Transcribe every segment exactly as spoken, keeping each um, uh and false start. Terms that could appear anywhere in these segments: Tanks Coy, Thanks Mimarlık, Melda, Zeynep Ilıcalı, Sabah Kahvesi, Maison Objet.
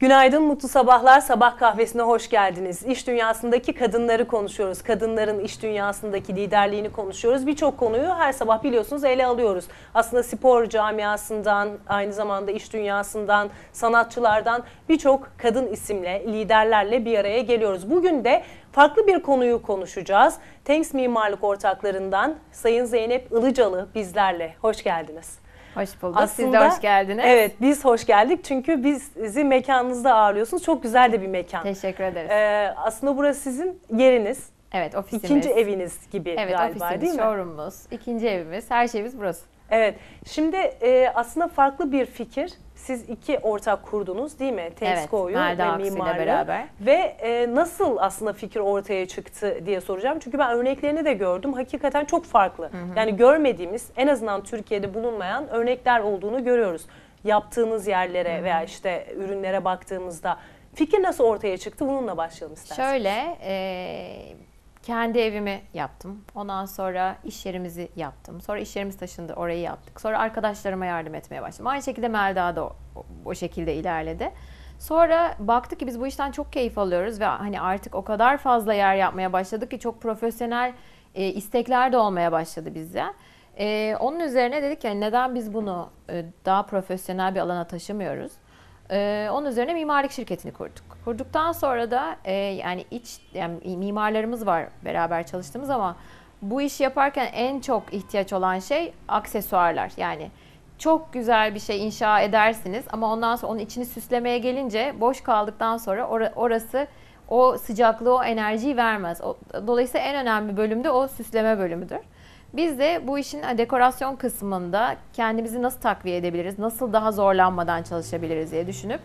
Günaydın, mutlu sabahlar. Sabah kahvesine hoş geldiniz. İş dünyasındaki kadınları konuşuyoruz. Kadınların iş dünyasındaki liderliğini konuşuyoruz. Birçok konuyu her sabah biliyorsunuz ele alıyoruz. Aslında spor camiasından, aynı zamanda iş dünyasından, sanatçılardan birçok kadın isimle, liderlerle bir araya geliyoruz. Bugün de farklı bir konuyu konuşacağız. Thanks Mimarlık ortaklarından Sayın Zeynep Ilıcalı bizlerle. Hoş geldiniz. Hoş bulduk. Aslında, siz de hoş geldiniz. Evet, biz hoş geldik çünkü bizi mekanınızda ağırlıyorsunuz. Çok güzel de bir mekan. Teşekkür ederiz. Ee, aslında burası sizin yeriniz. Evet, ofisimiz. İkinci eviniz gibi evet, galiba ofisimiz, değil mi? Evet, showroom'umuz, ikinci evimiz, her şeyimiz burası. Evet, şimdi e, aslında farklı bir fikir. Siz iki ortak kurdunuz değil mi? Tanks Coy'u evet, ve Mimarlığı beraber. Ve e, nasıl aslında fikir ortaya çıktı diye soracağım. Çünkü ben örneklerini de gördüm. Hakikaten çok farklı. Hı hı. Yani görmediğimiz, en azından Türkiye'de bulunmayan örnekler olduğunu görüyoruz. Yaptığınız yerlere hı hı. veya işte ürünlere baktığımızda. Fikir nasıl ortaya çıktı? Bununla başlayalım isterseniz. Şöyle, e, kendi evimi yaptım. Ondan sonra iş yerimizi yaptım. Sonra iş yerimiz taşındı, orayı yaptık. Sonra arkadaşlarıma yardım etmeye başladım. Aynı şekilde Melda da o, o şekilde ilerledi. Sonra baktık ki biz bu işten çok keyif alıyoruz ve hani artık o kadar fazla yer yapmaya başladık ki çok profesyonel e, istekler de olmaya başladı bizde. E, onun üzerine dedik ki yani neden biz bunu e, daha profesyonel bir alana taşımıyoruz? E, onun üzerine mimarlık şirketini kurduk. Kurduktan sonra da e, yani iç yani mimarlarımız var beraber çalıştığımız ama bu işi yaparken en çok ihtiyaç olan şey aksesuarlar. Yani çok güzel bir şey inşa edersiniz ama ondan sonra onun içini süslemeye gelince boş kaldıktan sonra or orası o sıcaklığı, o enerjiyi vermez. O, dolayısıyla en önemli bölüm de o süsleme bölümüdür. Biz de bu işin dekorasyon kısmında kendimizi nasıl takviye edebiliriz, nasıl daha zorlanmadan çalışabiliriz diye düşünüp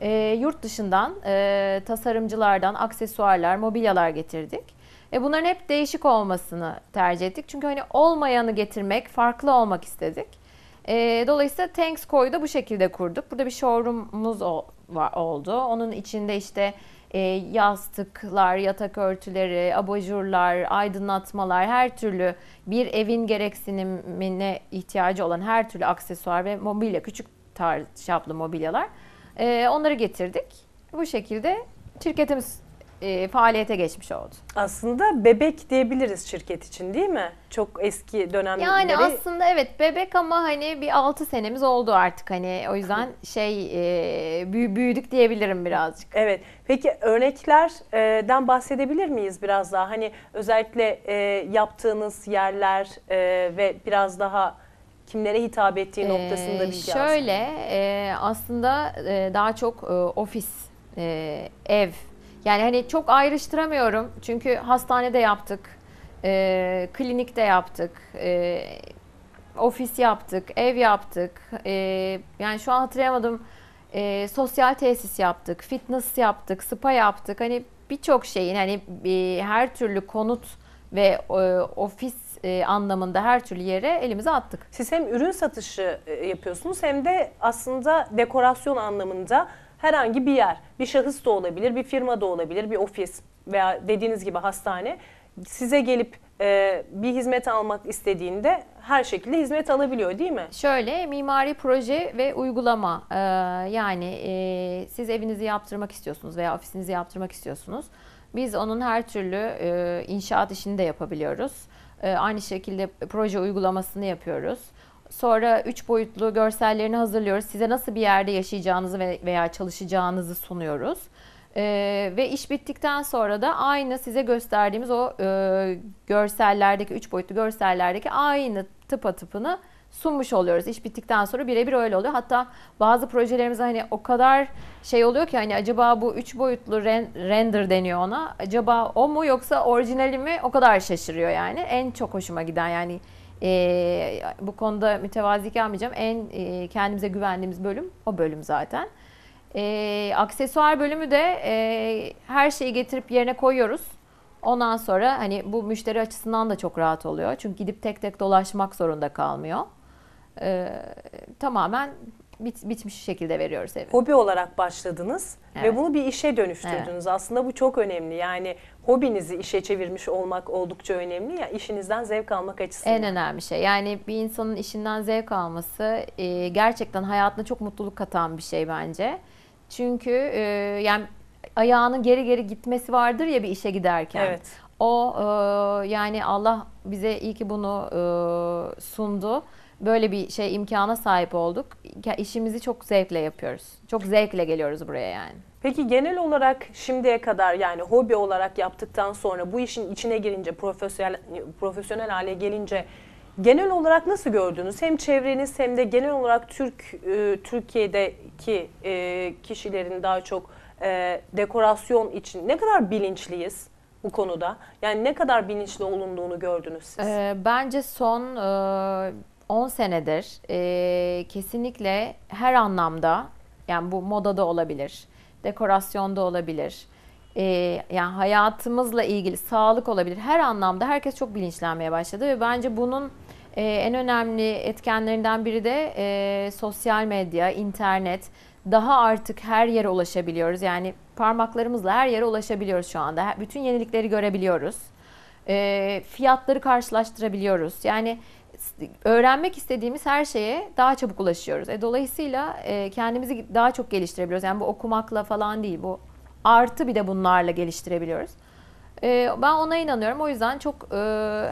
E, yurt dışından e, tasarımcılardan aksesuarlar, mobilyalar getirdik. E, bunların hep değişik olmasını tercih ettik. Çünkü hani olmayanı getirmek, farklı olmak istedik. E, dolayısıyla Tanks Coy'u da bu şekilde kurduk. Burada bir showroom'umuz oldu. Onun içinde işte e, yastıklar, yatak örtüleri, abajurlar, aydınlatmalar, her türlü bir evin gereksinimine ihtiyacı olan her türlü aksesuar ve mobilya, küçük tarz çaplı mobilyalar. Onları getirdik. Bu şekilde şirketimiz faaliyete geçmiş oldu. Aslında bebek diyebiliriz şirket için değil mi? Çok eski dönemleri. Yani aslında evet bebek ama hani bir altı senemiz oldu artık hani o yüzden şey büyüdük diyebilirim birazcık. Evet. Peki örneklerden bahsedebilir miyiz biraz daha? Hani özellikle yaptığınız yerler ve biraz daha kimlere hitap ettiği noktasında ee, bir şey aslında. Şöyle e, aslında e, daha çok e, ofis, e, ev. Yani hani çok ayrıştıramıyorum. Çünkü hastanede yaptık, e, klinikte yaptık, e, ofis yaptık, ev yaptık. E, yani şu an hatırlayamadım. E, sosyal tesis yaptık, fitness yaptık, spa yaptık. Hani birçok şeyin hani e, her türlü konut ve e, ofis E, anlamında her türlü yere elimize attık. Siz hem ürün satışı e, yapıyorsunuz hem de aslında dekorasyon anlamında herhangi bir yer, bir şahıs da olabilir, bir firma da olabilir, bir ofis veya dediğiniz gibi hastane size gelip e, bir hizmet almak istediğinde her şekilde hizmet alabiliyor değil mi? Şöyle mimari proje ve uygulama e, yani e, siz evinizi yaptırmak istiyorsunuz veya ofisinizi yaptırmak istiyorsunuz. Biz onun her türlü e, inşaat işini de yapabiliyoruz. Aynı şekilde proje uygulamasını yapıyoruz. Sonra üç boyutlu görsellerini hazırlıyoruz. Size nasıl bir yerde yaşayacağınızı veya çalışacağınızı sunuyoruz. Ee, ve iş bittikten sonra da aynı size gösterdiğimiz o e, görsellerdeki, üç boyutlu görsellerdeki aynı tıpatıpını sunmuş oluyoruz. İş bittikten sonra birebir öyle oluyor. Hatta bazı projelerimiz hani o kadar şey oluyor ki hani acaba bu üç boyutlu render deniyor ona. Acaba o mu yoksa orijinali mi? O kadar şaşırıyor yani. En çok hoşuma giden yani e, bu konuda mütevazilik yapmayacağım. En e, kendimize güvendiğimiz bölüm o bölüm zaten. E, aksesuar bölümü de e, her şeyi getirip yerine koyuyoruz. Ondan sonra hani bu müşteri açısından da çok rahat oluyor. Çünkü gidip tek tek dolaşmak zorunda kalmıyor. Ee, tamamen bit, bitmiş şekilde veriyoruz evi. Hobi olarak başladınız evet. ve bunu bir işe dönüştürdünüz. Evet. Aslında bu çok önemli. Yani hobinizi işe çevirmiş olmak oldukça önemli ya yani işinizden zevk almak açısından. En önemli şey. Yani bir insanın işinden zevk alması e, gerçekten hayatına çok mutluluk katan bir şey bence. Çünkü e, yani ayağının geri geri gitmesi vardır ya bir işe giderken. Evet. O e, yani Allah bize iyi ki bunu e, sundu. Böyle bir şey imkana sahip olduk. İşimizi çok zevkle yapıyoruz. Çok zevkle geliyoruz buraya yani. Peki genel olarak şimdiye kadar yani hobi olarak yaptıktan sonra bu işin içine girince, profesyonel, profesyonel hale gelince genel olarak nasıl gördünüz? Hem çevreniz hem de genel olarak Türk e, Türkiye'deki e, kişilerin daha çok e, dekorasyon için ne kadar bilinçliyiz bu konuda? Yani ne kadar bilinçli olunduğunu gördünüz siz? E, bence son... E... on senedir e, kesinlikle her anlamda, yani bu modada olabilir, dekorasyonda olabilir, e, yani hayatımızla ilgili sağlık olabilir, her anlamda herkes çok bilinçlenmeye başladı ve bence bunun e, en önemli etkenlerinden biri de e, sosyal medya, internet. Daha artık her yere ulaşabiliyoruz, yani parmaklarımızla her yere ulaşabiliyoruz şu anda, bütün yenilikleri görebiliyoruz, e, fiyatları karşılaştırabiliyoruz, yani öğrenmek istediğimiz her şeye daha çabuk ulaşıyoruz. E, dolayısıyla e, kendimizi daha çok geliştirebiliyoruz. Yani bu okumakla falan değil, bu artı bir de bunlarla geliştirebiliyoruz. E, ben ona inanıyorum. O yüzden çok e,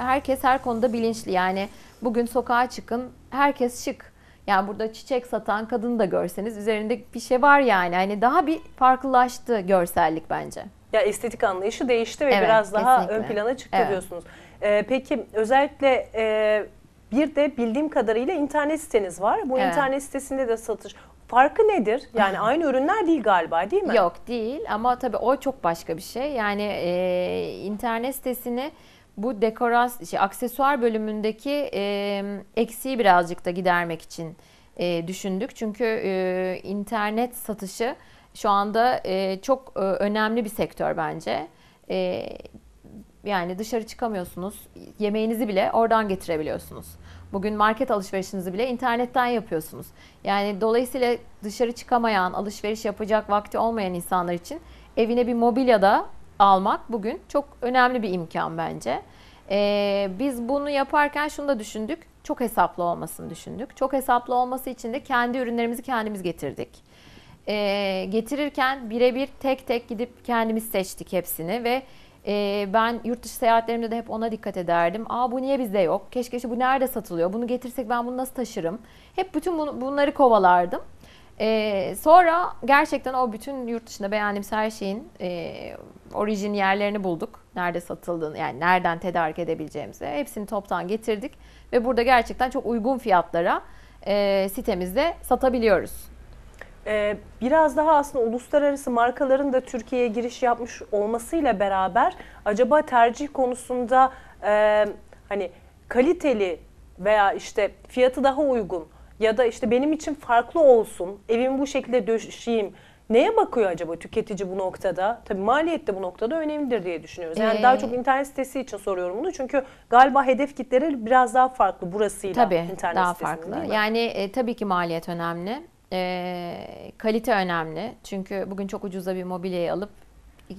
herkes her konuda bilinçli. Yani bugün sokağa çıkın, herkes şık. Yani burada çiçek satan kadını da görseniz üzerinde bir şey var yani. Yani daha bir farklılaştı görsellik bence. Ya estetik anlayışı değişti ve evet, biraz daha kesinlikle ön plana çıktı evet. diyorsunuz. E, peki özellikle e, bir de bildiğim kadarıyla internet siteniz var. Bu evet. internet sitesinde de satış. Farkı nedir? Yani aynı ürünler değil galiba değil mi? Yok değil ama tabii o çok başka bir şey. Yani e, internet sitesini bu dekoras, şey, aksesuar bölümündeki e, eksiği birazcık da gidermek için e, düşündük. Çünkü e, internet satışı şu anda e, çok e, önemli bir sektör bence. E, Yani dışarı çıkamıyorsunuz, yemeğinizi bile oradan getirebiliyorsunuz. Bugün market alışverişinizi bile internetten yapıyorsunuz. Yani dolayısıyla dışarı çıkamayan, alışveriş yapacak vakti olmayan insanlar için evine bir mobilya da almak bugün çok önemli bir imkan bence. Ee, biz bunu yaparken şunu da düşündük, çok hesaplı olmasını düşündük. Çok hesaplı olması için de kendi ürünlerimizi kendimiz getirdik. Ee, getirirken birebir tek tek gidip kendimiz seçtik hepsini ve Ee, ben yurt dışı seyahatlerimde de hep ona dikkat ederdim. Aa bu niye bizde yok? Keşke işte bu nerede satılıyor? Bunu getirsek ben bunu nasıl taşırım? Hep bütün bunu, bunları kovalardım. Ee, sonra gerçekten o bütün yurt dışında beğendiğimiz her şeyin e, orijin yerlerini bulduk. Nerede satıldığını, yani nereden tedarik edebileceğimizi. Hepsini toptan getirdik. Ve burada gerçekten çok uygun fiyatlara e, sitemizde satabiliyoruz. Biraz daha aslında uluslararası markaların da Türkiye'ye giriş yapmış olmasıyla beraber acaba tercih konusunda e, hani kaliteli veya işte fiyatı daha uygun ya da işte benim için farklı olsun, evimi bu şekilde döşeyim. Neye bakıyor acaba tüketici bu noktada? Tabii maliyet de bu noktada önemlidir diye düşünüyoruz. Yani ee, daha çok internet sitesi için soruyorum bunu. Çünkü galiba hedef kitleri biraz daha farklı burasıyla tabii, internet daha farklı. Yani e, tabii ki maliyet önemli. E, kalite önemli çünkü bugün çok ucuza bir mobilyayı alıp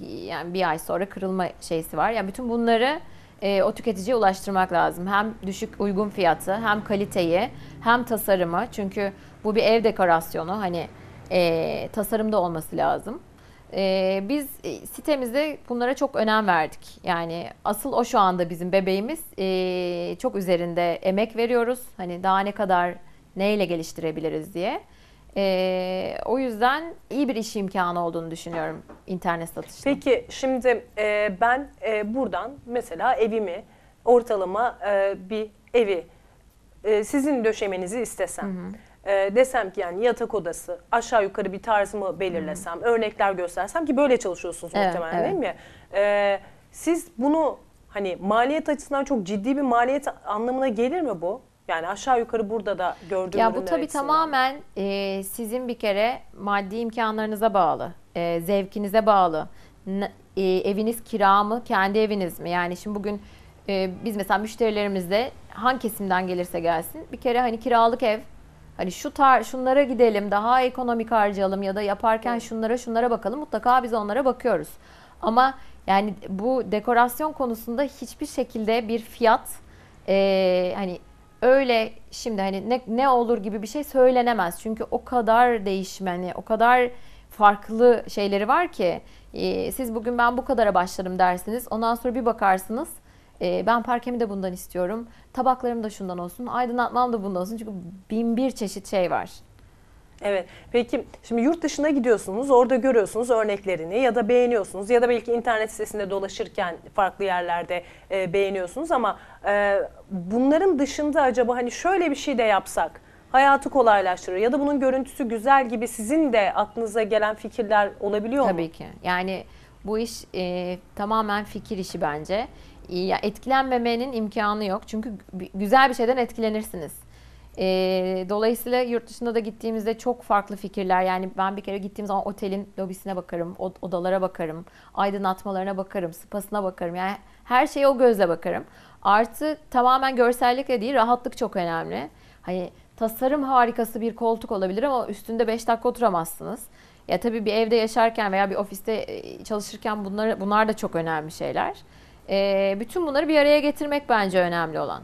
yani bir ay sonra kırılma şeysi var. Yani bütün bunları e, o tüketiciye ulaştırmak lazım. Hem düşük uygun fiyatı hem kaliteyi hem tasarımı çünkü bu bir ev dekorasyonu hani e, tasarımda olması lazım. E, biz sitemizde bunlara çok önem verdik. Yani asıl o şu anda bizim bebeğimiz e, çok üzerinde emek veriyoruz. Hani daha ne kadar neyle geliştirebiliriz diye. Ee, o yüzden iyi bir iş imkanı olduğunu düşünüyorum internet satışında. Peki şimdi e, ben e, buradan mesela evimi ortalama e, bir evi e, sizin döşemenizi istesem. Hı hı. E, desem ki yani yatak odası aşağı yukarı bir tarzımı belirlesem, hı hı. örnekler göstersem ki böyle çalışıyorsunuz evet, muhtemelen evet. değil mi? E, siz bunu hani maliyet açısından çok ciddi bir maliyet anlamına gelir mi bu? Yani aşağı yukarı burada da gördüğüm ya bu tabii tamamen e, sizin bir kere maddi imkanlarınıza bağlı, e, zevkinize bağlı. N e, eviniz kira mı, kendi eviniz mi? Yani şimdi bugün e, biz mesela müşterilerimizde hangi kesimden gelirse gelsin bir kere hani kiralık ev, hani şu tar şunlara gidelim, daha ekonomik harcayalım ya da yaparken şunlara şunlara bakalım mutlaka biz onlara bakıyoruz. Ama yani bu dekorasyon konusunda hiçbir şekilde bir fiyat e, hani öyle şimdi hani ne, ne olur gibi bir şey söylenemez. Çünkü o kadar değişmeni, o kadar farklı şeyleri var ki e, siz bugün ben bu kadara başlarım dersiniz. Ondan sonra bir bakarsınız e, ben parkemi de bundan istiyorum. Tabaklarım da şundan olsun. Aydınlatmam da bundan olsun. Çünkü bin bir çeşit şey var. Evet. Peki şimdi yurt dışına gidiyorsunuz, orada görüyorsunuz örneklerini ya da beğeniyorsunuz ya da belki internet sitesinde dolaşırken farklı yerlerde e, beğeniyorsunuz ama e, bunların dışında acaba hani şöyle bir şey de yapsak hayatı kolaylaştırır ya da bunun görüntüsü güzel gibi sizin de aklınıza gelen fikirler olabiliyor mu? Tabii ki. Yani bu iş e, tamamen fikir işi bence. Ya etkilenmemenin imkanı yok. Çünkü güzel bir şeyden etkilenirsiniz. E, dolayısıyla yurt dışında da gittiğimizde çok farklı fikirler, yani ben bir kere gittiğim zaman otelin lobisine bakarım, odalara bakarım, aydınlatmalarına bakarım, spasına bakarım, yani her şeye o gözle bakarım. Artı tamamen görsellikle değil, rahatlık çok önemli. Hani tasarım harikası bir koltuk olabilir ama üstünde beş dakika oturamazsınız. Ya tabii bir evde yaşarken veya bir ofiste çalışırken bunlar, bunlar da çok önemli şeyler. E, bütün bunları bir araya getirmek bence önemli olan.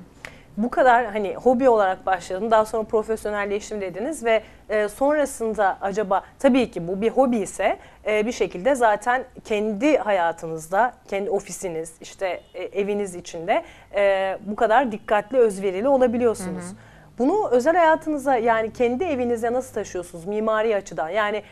Bu kadar hani hobi olarak başladım, daha sonra profesyonelleştim dediniz ve e, sonrasında acaba tabii ki bu bir hobi ise e, bir şekilde zaten kendi hayatınızda, kendi ofisiniz, işte e, eviniz içinde e, bu kadar dikkatli, özverili olabiliyorsunuz. Hı hı. Bunu özel hayatınıza, yani kendi evinize nasıl taşıyorsunuz mimari açıdan? Yani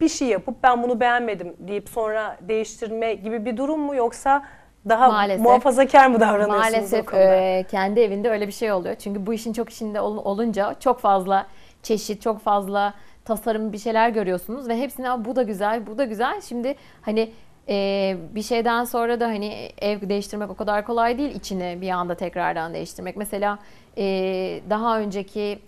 bir şey yapıp ben bunu beğenmedim deyip sonra değiştirme gibi bir durum mu, yoksa daha maalesef muhafazakar mı davranıyorsunuz? Maalesef e, kendi evinde öyle bir şey oluyor. Çünkü bu işin çok içinde ol, olunca çok fazla çeşit, çok fazla tasarım bir şeyler görüyorsunuz ve hepsine bu da güzel, bu da güzel. Şimdi hani e, bir şeyden sonra da hani ev değiştirmek o kadar kolay değil, içini bir anda tekrardan değiştirmek. Mesela e, daha önceki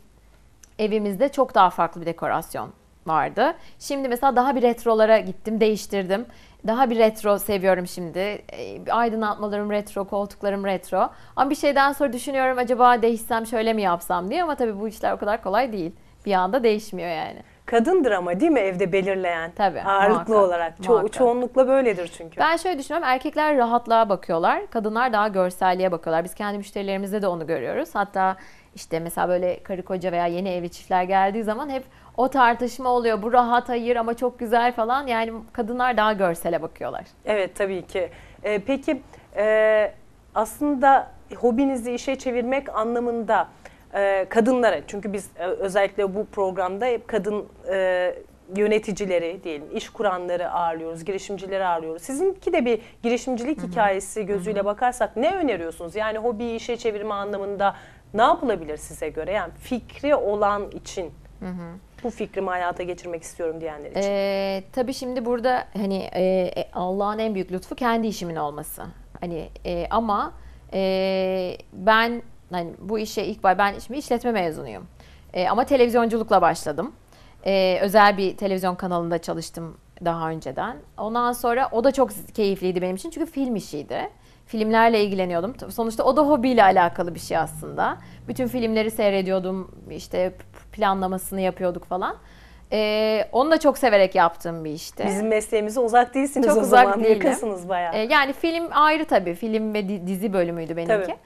evimizde çok daha farklı bir dekorasyon vardı. Şimdi mesela daha bir retrolara gittim, değiştirdim. Daha bir retro seviyorum şimdi. Aydınlatmalarım retro, koltuklarım retro. Ama bir şeyden sonra düşünüyorum acaba değişsem şöyle mi yapsam diye, ama tabii bu işler o kadar kolay değil. Bir anda değişmiyor yani. Kadındır ama değil mi evde belirleyen? Tabii. Ağırlıklı muhakkak, olarak. Ço- çoğunlukla böyledir çünkü. Ben şöyle düşünüyorum. Erkekler rahatlığa bakıyorlar. Kadınlar daha görselliğe bakıyorlar. Biz kendi müşterilerimizde de onu görüyoruz. Hatta işte mesela böyle karı koca veya yeni evli çiftler geldiği zaman hep o tartışma oluyor. Bu rahat, hayır ama çok güzel falan. Yani kadınlar daha görsele bakıyorlar. Evet tabii ki. Ee, peki e, aslında hobinizi işe çevirmek anlamında e, kadınlara, çünkü biz e, özellikle bu programda hep kadın e, yöneticileri diyelim, iş kuranları ağırlıyoruz, girişimcileri ağırlıyoruz. Sizinki de bir girişimcilik Hı-hı. hikayesi gözüyle Hı-hı. bakarsak ne öneriyorsunuz? Yani hobiyi işe çevirme anlamında ne yapılabilir size göre? Yani fikri olan için. Hı-hı. Bu fikrimi hayata geçirmek istiyorum diyenler için. Ee, tabii şimdi burada hani e, Allah'ın en büyük lütfu kendi işimin olması. Hani e, ama e, ben hani bu işe ilk ben şimdi işletme mezunuyum. E, ama televizyonculukla başladım. E, özel bir televizyon kanalında çalıştım daha önceden. Ondan sonra o da çok keyifliydi benim için çünkü film işiydi. Filmlerle ilgileniyordum. Sonuçta o da hobiyle alakalı bir şey aslında. Bütün filmleri seyrediyordum, işte planlamasını yapıyorduk falan. Ee, onu da çok severek yaptığım bir işti. Bizim mesleğimize uzak değilsiniz çok o uzak zaman. Değilim. Yakınsınız bayağı. Ee, yani film ayrı tabii. Film ve dizi bölümüydü benimki. Tabii.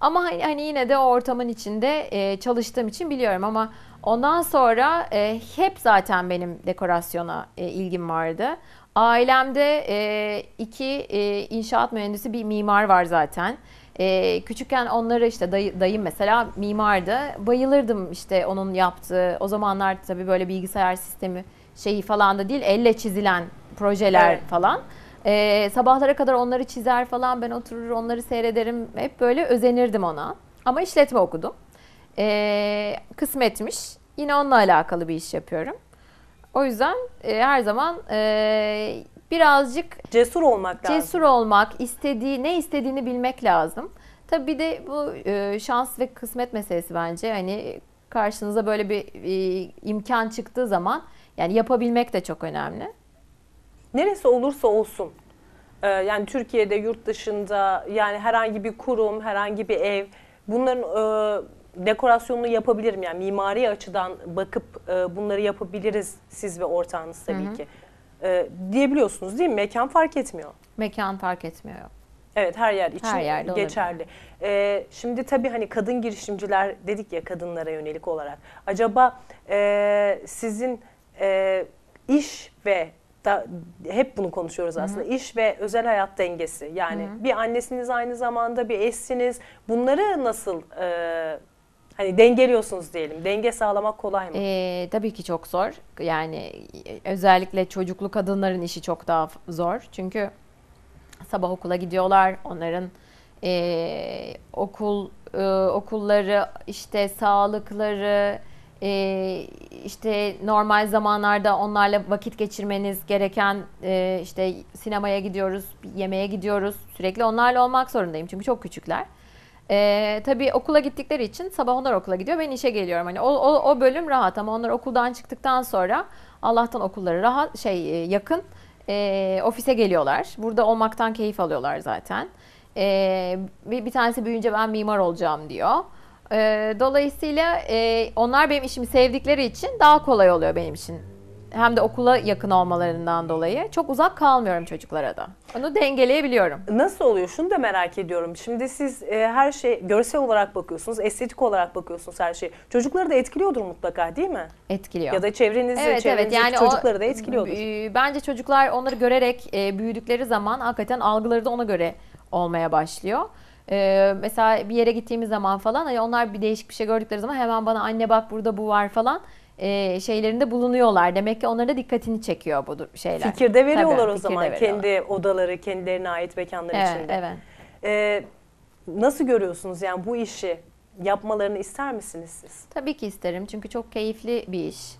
Ama hani yine de o ortamın içinde e, çalıştığım için biliyorum ama ondan sonra e, hep zaten benim dekorasyona e, ilgim vardı. Ailemde e, iki e, inşaat mühendisi, bir mimar var zaten. E, küçükken onları işte dayı, dayım mesela mimardı. Bayılırdım işte onun yaptığı. O zamanlar tabii böyle bilgisayar sistemi şeyi falan da değil, elle çizilen projeler evet. falan. E, sabahlara kadar onları çizer falan, ben oturur onları seyrederim. Hep böyle özenirdim ona. Ama işletme okudum. E, kısmetmiş. Yine onunla alakalı bir iş yapıyorum. O yüzden e, her zaman e, birazcık cesur olmak lazım. Cesur olmak, istediği, ne istediğini bilmek lazım. Tabii bir de bu e, şans ve kısmet meselesi bence. Hani karşınıza böyle bir e, imkan çıktığı zaman yani yapabilmek de çok önemli. Neresi olursa olsun. E, yani Türkiye'de, yurt dışında, yani herhangi bir kurum, herhangi bir ev, bunların e, dekorasyonunu yapabilirim, yani mimari açıdan bakıp e, bunları yapabiliriz siz ve ortağınız tabii Hı-hı. ki e, diyebiliyorsunuz değil mi? Mekan fark etmiyor. Mekan fark etmiyor. Evet, her yer için her geçerli. E, şimdi tabii hani kadın girişimciler dedik ya, kadınlara yönelik olarak. Acaba e, sizin e, iş ve da, hep bunu konuşuyoruz aslında. Hı hı. İş ve özel hayat dengesi. Yani hı hı. bir annesiniz aynı zamanda, bir eşsiniz. Bunları nasıl e, hani dengeliyorsunuz diyelim? Denge sağlamak kolay mı? E, tabii ki çok zor. Yani özellikle çocuklu kadınların işi çok daha zor. Çünkü sabah okula gidiyorlar. Onların e, okul e, okulları, işte sağlıkları, Ee, işte normal zamanlarda onlarla vakit geçirmeniz gereken, e, işte sinemaya gidiyoruz, yemeğe gidiyoruz, sürekli onlarla olmak zorundayım çünkü çok küçükler. Ee, tabii okula gittikleri için sabah onlar okula gidiyor, ben işe geliyorum. Hani o, o, o bölüm rahat, ama onlar okuldan çıktıktan sonra Allah'tan okulları rahat, şey yakın, e, ofise geliyorlar. Burada olmaktan keyif alıyorlar zaten. Ee, bir, bir tanesi büyüyünce ben mimar olacağım diyor. Dolayısıyla onlar benim işimi sevdikleri için daha kolay oluyor benim için. Hem de okula yakın olmalarından dolayı. Çok uzak kalmıyorum çocuklara da. Onu dengeleyebiliyorum. Nasıl oluyor? Şunu da merak ediyorum. Şimdi siz her şey görsel olarak bakıyorsunuz, estetik olarak bakıyorsunuz her şeyi. Çocukları da etkiliyordur mutlaka, değil mi? Etkiliyor. Ya da çevrenizi, evet, çevrenizdeki evet. Yani çocukları o, da etkiliyordur. Bence çocuklar onları görerek büyüdükleri zaman hakikaten algıları da ona göre olmaya başlıyor. Ee, mesela bir yere gittiğimiz zaman falan, hani onlar bir değişik bir şey gördükleri zaman hemen bana anne bak burada bu var falan e, şeylerinde bulunuyorlar. Demek ki onlara dikkatini çekiyor bu şeyler. Fikirde veriyorlar. Tabii, o fikirde zaman veriyorlar. Kendi odaları, kendilerine ait mekanlar evet, içinde. Evet. Ee, nasıl görüyorsunuz yani bu işi yapmalarını ister misiniz siz? Tabii ki isterim çünkü çok keyifli bir iş.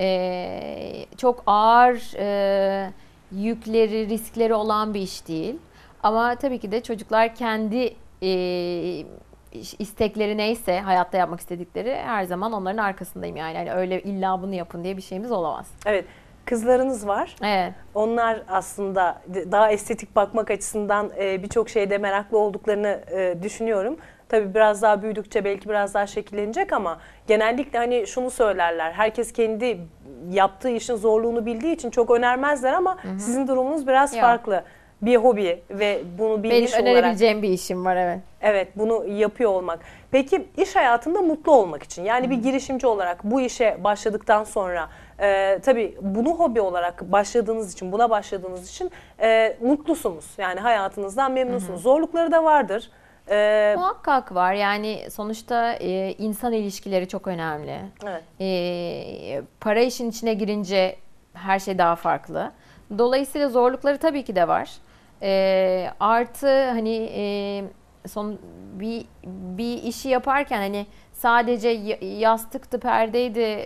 Ee, çok ağır e, yükleri, riskleri olan bir iş değil. Ama tabii ki de çocuklar kendi e, istekleri neyse, hayatta yapmak istedikleri, her zaman onların arkasındayım yani. Yani öyle illa bunu yapın diye bir şeyimiz olamaz. Evet. Kızlarınız var. Evet. Onlar aslında daha estetik bakmak açısından e, birçok şeyde meraklı olduklarını e, düşünüyorum. Tabii biraz daha büyüdükçe belki biraz daha şekillenecek ama genellikle hani şunu söylerler. Herkes kendi yaptığı işin zorluğunu bildiği için çok önermezler ama hı hı. sizin durumunuz biraz ya. farklı. Bir hobi ve bunu bir Benim iş olarak... Benim önerebileceğim bir işim var, evet. Evet, bunu yapıyor olmak. Peki iş hayatında mutlu olmak için, yani hmm. bir girişimci olarak bu işe başladıktan sonra, e, tabii bunu hobi olarak başladığınız için, buna başladığınız için e, mutlusunuz. Yani hayatınızdan memnunsunuz. Hmm. Zorlukları da vardır. E, Muhakkak var. Yani sonuçta e, insan ilişkileri çok önemli. Evet. E, para işin içine girince her şey daha farklı. Dolayısıyla zorlukları tabii ki de var. E, artı hani e, son bir bir işi yaparken hani sadece yastıktı, perdeydi,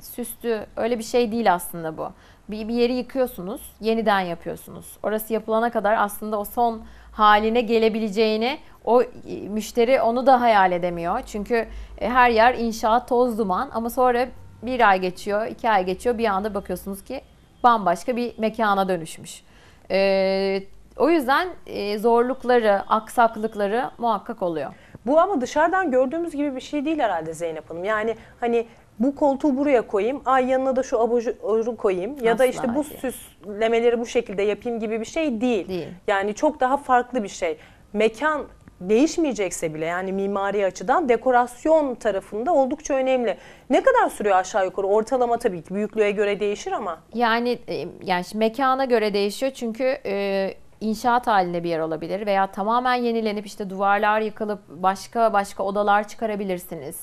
süstü, öyle bir şey değil aslında bu. Bir, bir yeri yıkıyorsunuz, yeniden yapıyorsunuz. Orası yapılana kadar aslında o son haline gelebileceğini o müşteri onu da hayal edemiyor. Çünkü her yer inşaat, toz duman, ama sonra bir ay geçiyor, iki ay geçiyor, bir anda bakıyorsunuz ki bambaşka bir mekana dönüşmüş. Ee, o yüzden e, zorlukları, aksaklıkları muhakkak oluyor. Bu ama dışarıdan gördüğümüz gibi bir şey değil herhalde Zeynep Hanım. Yani hani bu koltuğu buraya koyayım, ay yanına da şu abajuru koyayım ya Asla da işte bu değil. süslemeleri bu şekilde yapayım gibi bir şey değil. değil. Yani çok daha farklı bir şey. Mekan değişmeyecekse bile yani mimari açıdan dekorasyon tarafında oldukça önemli. Ne kadar sürüyor aşağı yukarı? Ortalama tabii ki büyüklüğe göre değişir ama. Yani yani mekana göre değişiyor çünkü e, inşaat halinde bir yer olabilir veya tamamen yenilenip işte duvarlar yıkılıp başka başka odalar çıkarabilirsiniz.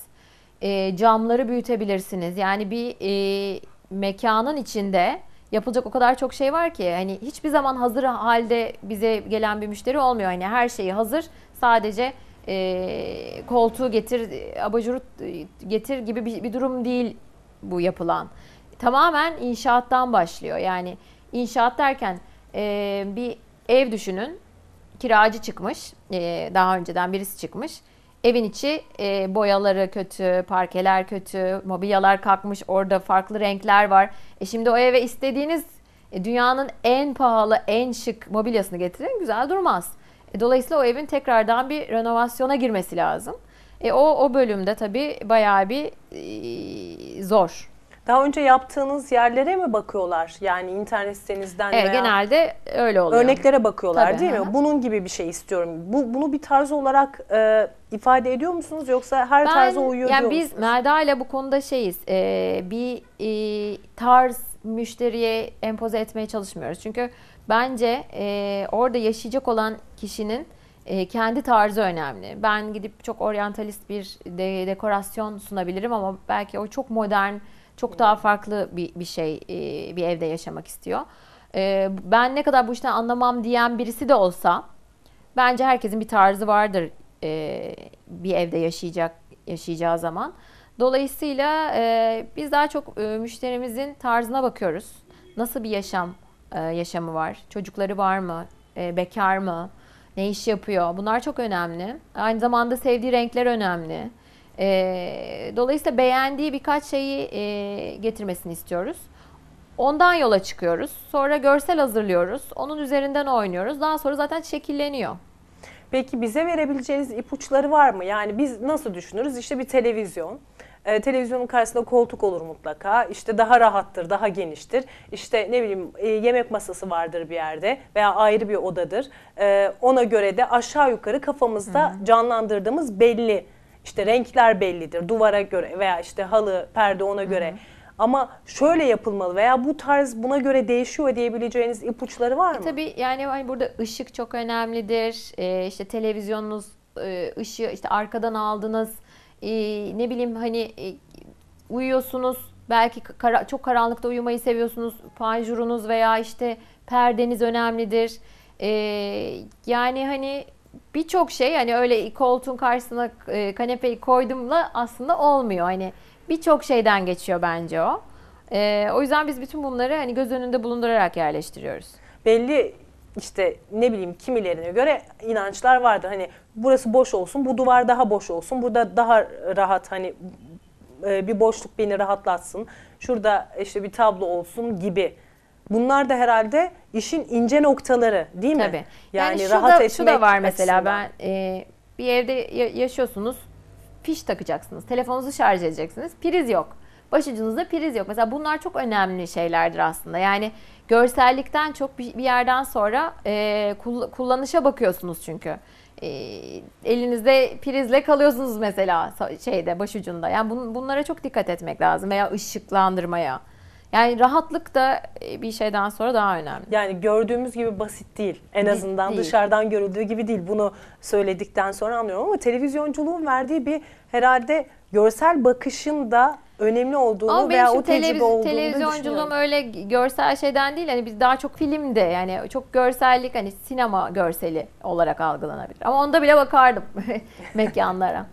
E, camları büyütebilirsiniz. Yani bir e, mekanın içinde yapılacak o kadar çok şey var ki hani hiçbir zaman hazır halde bize gelen bir müşteri olmuyor. Hani her şeyi hazır, sadece e, koltuğu getir, abajuru getir gibi bir, bir durum değil bu yapılan. Tamamen inşaattan başlıyor. Yani inşaat derken e, bir ev düşünün, kiracı çıkmış, e, daha önceden birisi çıkmış. Evin içi e, boyaları kötü, parkeler kötü, mobilyalar kalkmış, orada farklı renkler var. E şimdi o eve istediğiniz e, dünyanın en pahalı, en şık mobilyasını getirin, güzel durmaz. E, dolayısıyla o evin tekrardan bir renovasyona girmesi lazım. E, o, o bölümde tabii bayağı bir e, zor. Daha önce yaptığınız yerlere mi bakıyorlar? Yani internet sitenizden evet, veya... genelde öyle oluyor. Örneklere bakıyorlar Tabii, değil hı. mi? Bunun gibi bir şey istiyorum. Bu, bunu bir tarz olarak e, ifade ediyor musunuz? Yoksa her ben, tarza uyuyor yani diyor biz musunuz? Melda ile bu konuda şeyiz. E, bir e, tarz müşteriye empoze etmeye çalışmıyoruz. Çünkü bence e, orada yaşayacak olan kişinin e, kendi tarzı önemli. Ben gidip çok oryantalist bir de, dekorasyon sunabilirim ama belki o çok modern, çok daha farklı bir, bir şey, e, bir evde yaşamak istiyor. E, ben ne kadar bu işten anlamam diyen birisi de olsa, bence herkesin bir tarzı vardır e, bir evde yaşayacak yaşayacağı zaman. Dolayısıyla e, biz daha çok e, müşterimizin tarzına bakıyoruz. Nasıl bir yaşam e, yaşamı var? Çocukları var mı? E, bekar mı? Ne iş yapıyor? Bunlar çok önemli. Aynı zamanda sevdiği renkler önemli. E, dolayısıyla beğendiği birkaç şeyi e, getirmesini istiyoruz. Ondan yola çıkıyoruz. Sonra görsel hazırlıyoruz. Onun üzerinden oynuyoruz. Daha sonra zaten şekilleniyor. Peki bize verebileceğiniz ipuçları var mı? Yani biz nasıl düşünürüz? İşte bir televizyon. Ee, televizyonun karşısında koltuk olur mutlaka. İşte daha rahattır, daha geniştir. İşte ne bileyim e, yemek masası vardır bir yerde veya ayrı bir odadır. Ee, ona göre de aşağı yukarı kafamızda Hı-hı. canlandırdığımız belli. İşte renkler bellidir. Duvara göre veya işte halı, perde ona Hı-hı. göre. Ama şöyle yapılmalı veya bu tarz buna göre değişiyor diyebileceğiniz ipuçları var mı? E tabii yani hani burada ışık çok önemlidir. Ee, işte televizyonunuz e, ışığı işte arkadan aldınız. E, ne bileyim hani e, uyuyorsunuz. Belki kara, çok karanlıkta uyumayı seviyorsunuz. Panjurunuz veya işte perdeniz önemlidir. E, yani hani birçok şey hani öyle koltuğun karşısına e, kanepeyi koydumla aslında olmuyor. Hani birçok şeyden geçiyor bence o. Ee, o yüzden biz bütün bunları hani göz önünde bulundurarak yerleştiriyoruz. Belli işte ne bileyim kimilerine göre inançlar vardır. Hani burası boş olsun, bu duvar daha boş olsun, burada daha rahat hani bir boşluk beni rahatlatsın. Şurada işte bir tablo olsun gibi. Bunlar da herhalde işin ince noktaları değil mi? Tabii. Yani, yani rahat da, etmek şu da var mesela açısından. Ben e, bir evde yaşıyorsunuz. Fiş takacaksınız, telefonunuzu şarj edeceksiniz, priz yok. Başucunuzda priz yok. Mesela bunlar çok önemli şeylerdir aslında. Yani görsellikten çok bir yerden sonra e, kullanışa bakıyorsunuz çünkü. E, elinizde prizle kalıyorsunuz mesela şeyde başucunda. Yani bun, bunlara çok dikkat etmek lazım veya ışıklandırmaya. Yani rahatlık da bir şeyden sonra daha önemli. Yani gördüğümüz gibi basit değil. En azından değil. Dışarıdan görüldüğü gibi değil. Bunu söyledikten sonra anlıyorum ama televizyonculuğun verdiği bir herhalde görsel bakışın da önemli olduğunu ama veya o tecrübe olduğunu düşünüyorum. Televizyonculuğum öyle görsel şeyden değil. Hani biz daha çok filmde yani çok görsellik hani sinema görseli olarak algılanabilir. Ama onda bile bakardım mekanlara.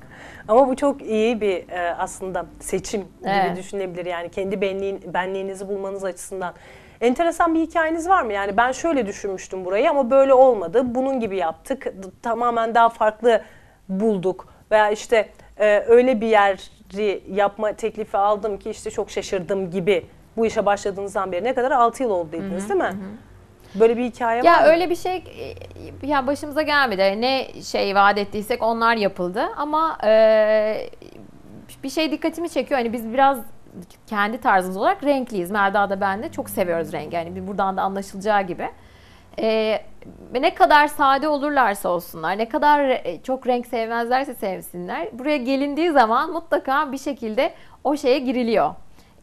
Ama bu çok iyi bir aslında seçim gibi evet. düşünebilir yani kendi benliğin, benliğinizi bulmanız açısından. Enteresan bir hikayeniz var mı? Yani ben şöyle düşünmüştüm burayı ama böyle olmadı. Bunun gibi yaptık. Tamamen daha farklı bulduk. Veya işte öyle bir yeri yapma teklifi aldım ki işte çok şaşırdım gibi. Bu işe başladığınızdan beri ne kadar altı yıl oldu dediniz değil mi? Hı hı. Böyle bir hikaye ya var mı? Öyle bir şey ya başımıza gelmedi. Ne şey vaat ettiysek onlar yapıldı. Ama e, bir şey dikkatimi çekiyor. Hani biz biraz kendi tarzımız olarak renkliyiz. Melda da ben de çok seviyoruz rengi. Yani buradan da anlaşılacağı gibi. E, ne kadar sade olurlarsa olsunlar, ne kadar çok renk sevmezlerse sevsinler. Buraya gelindiği zaman mutlaka bir şekilde o şeye giriliyor.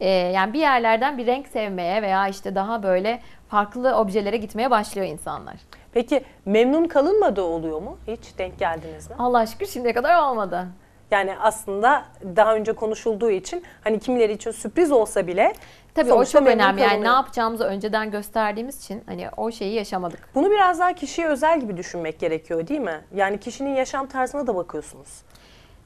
E, yani bir yerlerden bir renk sevmeye veya işte daha böyle farklı objelere gitmeye başlıyor insanlar. Peki memnun kalınmadığı oluyor mu? Hiç denk geldiniz mi? Allah'a şükür şimdiye kadar olmadı. Yani aslında daha önce konuşulduğu için hani kimileri için sürpriz olsa bile tabii o çok önemli. Kalınıyor. Yani ne yapacağımızı önceden gösterdiğimiz için hani o şeyi yaşamadık. Bunu biraz daha kişiye özel gibi düşünmek gerekiyor değil mi? Yani kişinin yaşam tarzına da bakıyorsunuz.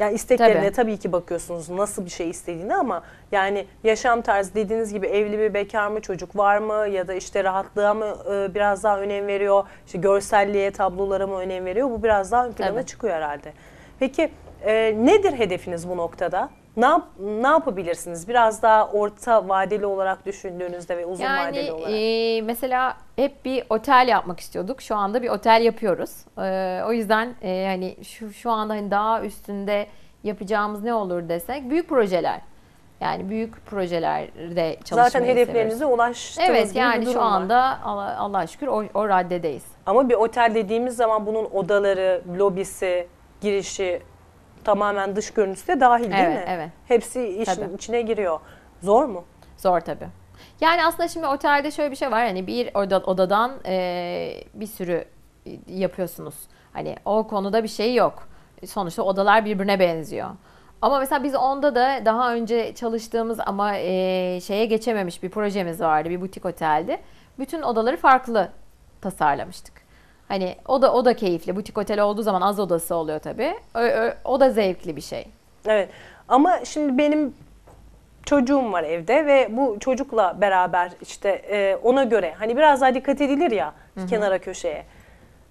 Yani isteklerine tabii. tabii ki bakıyorsunuz nasıl bir şey istediğini ama yani yaşam tarzı dediğiniz gibi evli mi, bekar mı, çocuk var mı ya da işte rahatlığa mı biraz daha önem veriyor, işte görselliğe, tablolara mı önem veriyor, bu biraz daha ön plana tabii. çıkıyor herhalde. Peki e, nedir hedefiniz bu noktada? Ne, yap, ne yapabilirsiniz biraz daha orta vadeli olarak düşündüğünüzde ve uzun yani, vadeli olarak? Yani e, mesela hep bir otel yapmak istiyorduk. Şu anda bir otel yapıyoruz. E, o yüzden e, hani şu, şu anda hani daha üstünde yapacağımız ne olur desek büyük projeler. Yani büyük projelerde çalışmayı zaten hedeflerinize ulaştığınız evet, gibi yani bir durum var. Evet yani şu anda Allah, Allah'a şükür o, o raddedeyiz. Ama bir otel dediğimiz zaman bunun odaları, lobisi, girişi... Tamamen dış görüntüsü de dahil evet, değil mi? Evet. Hepsi işin tabii. içine giriyor. Zor mu? Zor tabii. Yani aslında şimdi otelde şöyle bir şey var. Hani bir odadan e, bir sürü yapıyorsunuz. Hani o konuda bir şey yok. Sonuçta odalar birbirine benziyor. Ama mesela biz onda da daha önce çalıştığımız ama e, şeye geçememiş bir projemiz vardı. Bir butik otelde. Bütün odaları farklı tasarlamıştık. Hani o da o da keyifli. Butik otel olduğu zaman az odası oluyor tabii. O, o da zevkli bir şey. Evet. Ama şimdi benim çocuğum var evde ve bu çocukla beraber işte e, ona göre hani biraz daha dikkat edilir ya, hı-hı, kenara köşeye.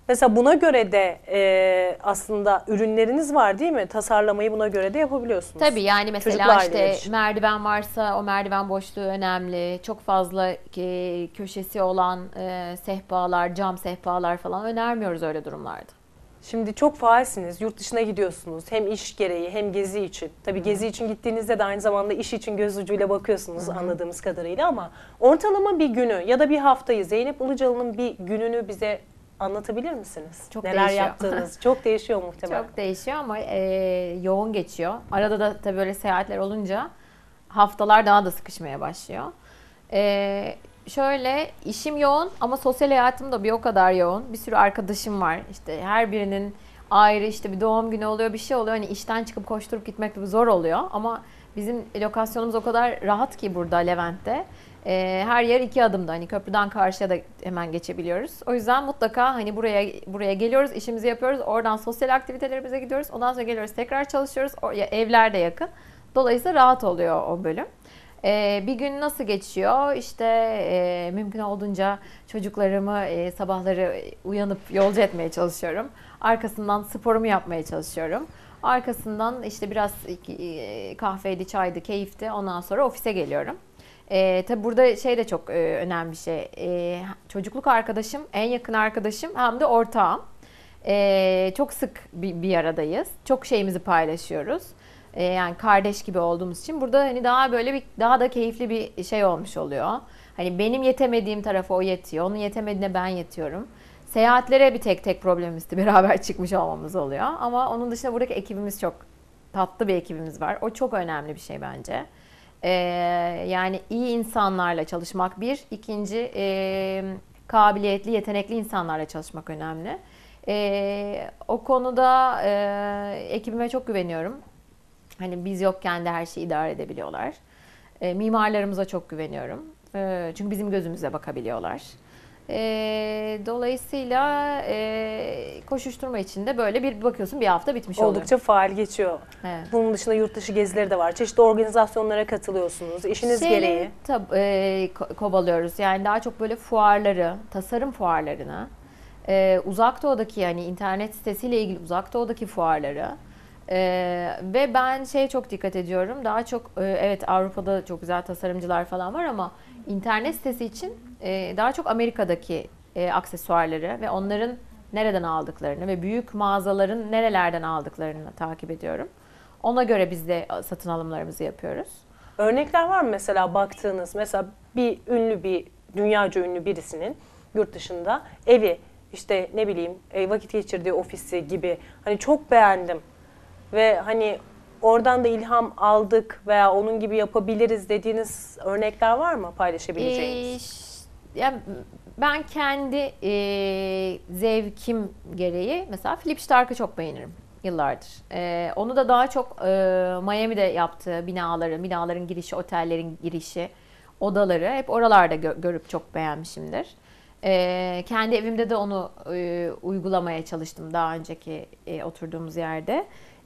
Mesela buna göre de e, aslında ürünleriniz var değil mi? Tasarlamayı buna göre de yapabiliyorsunuz. Tabii yani mesela çocuklar işte için merdiven varsa o merdiven boşluğu önemli. Çok fazla e, köşesi olan e, sehpalar, cam sehpalar falan önermiyoruz öyle durumlarda. Şimdi çok faalsiniz, yurt dışına gidiyorsunuz hem iş gereği hem gezi için. Tabii, hı, gezi için gittiğinizde de aynı zamanda iş için göz ucuyla bakıyorsunuz, hı, anladığımız kadarıyla, ama ortalama bir günü ya da bir haftayı, Zeynep Ilıcalı'nın bir gününü bize anlatabilir misiniz? Çok Neler değişiyor. yaptığınız çok değişiyor muhtemelen. Çok değişiyor ama e, yoğun geçiyor. Arada da tabii böyle seyahatler olunca haftalar daha da sıkışmaya başlıyor. E, şöyle işim yoğun ama sosyal hayatım da bir o kadar yoğun. Bir sürü arkadaşım var. İşte her birinin ayrı işte bir doğum günü oluyor, bir şey oluyor. Hani işten çıkıp koşturup gitmek de zor oluyor ama bizim lokasyonumuz o kadar rahat ki burada Levent'te. Her yer iki adımda, hani köprüden karşıya da hemen geçebiliyoruz. O yüzden mutlaka hani buraya buraya geliyoruz, işimizi yapıyoruz, oradan sosyal aktivitelerimize gidiyoruz, ondan sonra geliyoruz, tekrar çalışıyoruz. Evler de yakın, dolayısıyla rahat oluyor o bölüm. Bir gün nasıl geçiyor? İşte mümkün olduğunca çocuklarımı sabahları uyanıp yolcu etmeye çalışıyorum. Arkasından sporumu yapmaya çalışıyorum. Arkasından işte biraz kahveydi, çaydı, keyifti. Ondan sonra ofise geliyorum. Ee, tabi burada şey de çok e, önemli bir şey. Ee, çocukluk arkadaşım, en yakın arkadaşım hem de ortağım. Ee, çok sık bir, bir aradayız. Çok şeyimizi paylaşıyoruz. Ee, yani kardeş gibi olduğumuz için burada hani daha böyle bir daha da keyifli bir şey olmuş oluyor. Hani benim yetemediğim tarafa o yetiyor. Onun yetemediğine ben yetiyorum. Seyahatlere bir tek tek problemimizdi. Beraber çıkmış olmamız oluyor. Ama onun dışında buradaki ekibimiz çok tatlı bir ekibimiz var. O çok önemli bir şey bence. Ee, yani iyi insanlarla çalışmak bir, ikinci e, kabiliyetli, yetenekli insanlarla çalışmak önemli. E, o konuda e, ekibime çok güveniyorum. Hani biz yokken de her şeyi idare edebiliyorlar. E, mimarlarımıza çok güveniyorum. E, çünkü bizim gözümüze bakabiliyorlar. E, dolayısıyla e, koşuşturma içinde böyle bir bakıyorsun bir hafta bitmiş oluyor. Oldukça faal geçiyor. Evet. Bunun dışında yurt dışı gezileri de var. Çeşitli organizasyonlara katılıyorsunuz. İşiniz Şeyleri, gereği. Tab- e, ko- kovalıyoruz. Yani daha çok böyle fuarları, tasarım fuarlarını, e, uzak doğudaki yani internet sitesiyle ilgili uzak doğudaki fuarları. Ee, ve ben şeye çok dikkat ediyorum. Daha çok e, evet Avrupa'da çok güzel tasarımcılar falan var ama internet sitesi için e, daha çok Amerika'daki e, aksesuarları ve onların nereden aldıklarını ve büyük mağazaların nerelerden aldıklarını takip ediyorum. Ona göre biz de satın alımlarımızı yapıyoruz. Örnekler var mı mesela baktığınız? Mesela bir ünlü bir dünyaca ünlü birisinin yurt dışında evi, işte ne bileyim vakit geçirdiği ofisi gibi, hani çok beğendim ve hani oradan da ilham aldık veya onun gibi yapabiliriz dediğiniz örnekler var mı paylaşabileceğiniz? Ee, yani ben kendi e, zevkim gereği mesela Philip Stark'ı çok beğenirim yıllardır. E, onu da daha çok e, Miami'de yaptığı binaları, binaların girişi, otellerin girişi, odaları hep oralarda gö- görüp çok beğenmişimdir. E, kendi evimde de onu e, uygulamaya çalıştım daha önceki e, oturduğumuz yerde.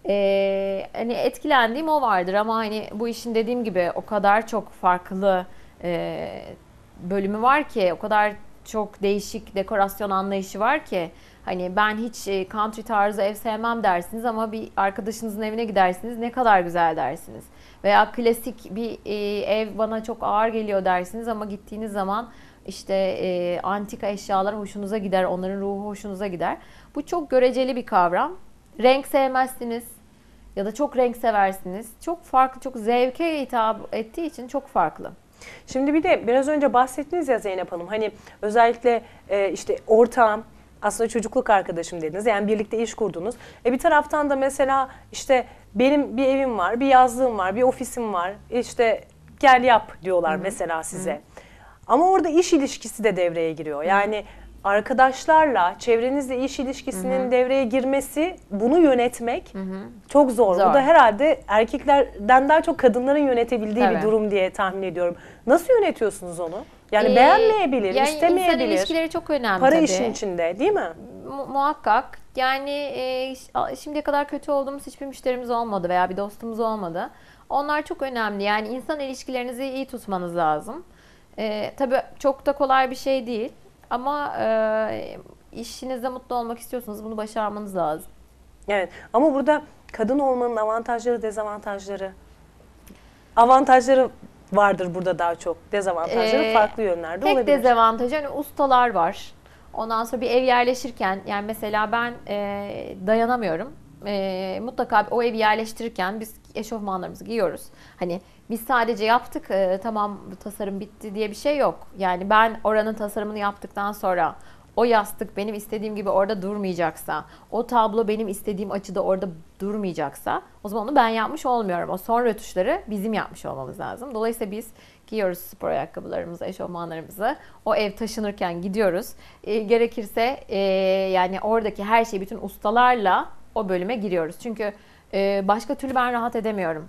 Ee, hani etkilendiğim o vardır ama hani bu işin dediğim gibi o kadar çok farklı e, bölümü var ki, o kadar çok değişik dekorasyon anlayışı var ki, hani ben hiç country tarzı ev sevmem dersiniz ama bir arkadaşınızın evine gidersiniz, ne kadar güzel dersiniz, veya klasik bir e, ev bana çok ağır geliyor dersiniz ama gittiğiniz zaman işte e, antika eşyalar hoşunuza gider, onların ruhu hoşunuza gider. Bu çok göreceli bir kavram. Renk sevmezsiniz ya da çok renk seversiniz. Çok farklı, çok zevke hitap ettiği için çok farklı. Şimdi bir de biraz önce bahsettiniz ya Zeynep Hanım, hani özellikle e, işte ortağım, aslında çocukluk arkadaşım dediniz. Yani birlikte iş kurdunuz. E bir taraftan da mesela işte benim bir evim var, bir yazlığım var, bir ofisim var. İşte gel yap diyorlar, hı-hı, mesela size. Hı-hı. Ama orada iş ilişkisi de devreye giriyor. Yani arkadaşlarla, çevrenizle iş ilişkisinin Hı-hı. devreye girmesi, bunu yönetmek Hı-hı. çok zor. zor. Bu da herhalde erkeklerden daha çok kadınların yönetebildiği Tabii. bir durum diye tahmin ediyorum. Nasıl yönetiyorsunuz onu? Yani ee, beğenmeyebilir, yani istemeyebilir. İnsan ilişkileri çok önemli. Para tabii. işin içinde değil mi? Mu- muhakkak. Yani e, şimdiye kadar kötü olduğumuz hiçbir müşterimiz olmadı veya bir dostumuz olmadı. Onlar çok önemli. Yani insan ilişkilerinizi iyi tutmanız lazım. E, tabii çok da kolay bir şey değil. Ama e, işinizde mutlu olmak istiyorsanız bunu başarmanız lazım. Evet, ama burada kadın olmanın avantajları, dezavantajları, avantajları vardır burada daha çok. Dezavantajları ee, farklı yönlerde tek olabilir. Tek dezavantajı hani ustalar var. Ondan sonra bir ev yerleşirken, yani mesela ben e, dayanamıyorum. E, mutlaka o evi yerleştirirken biz eşofmanlarımızı giyiyoruz. Hani biz sadece yaptık, e, tamam bu tasarım bitti diye bir şey yok. Yani ben oranın tasarımını yaptıktan sonra o yastık benim istediğim gibi orada durmayacaksa, o tablo benim istediğim açıda orada durmayacaksa o zaman onu ben yapmış olmuyorum. O son rötuşları bizim yapmış olmamız lazım. Dolayısıyla biz giyiyoruz spor ayakkabılarımızı, eşofmanlarımızı. O ev taşınırken gidiyoruz. E, gerekirse e, yani oradaki her şeyi bütün ustalarla o bölüme giriyoruz. Çünkü e, başka türlü ben rahat edemiyorum.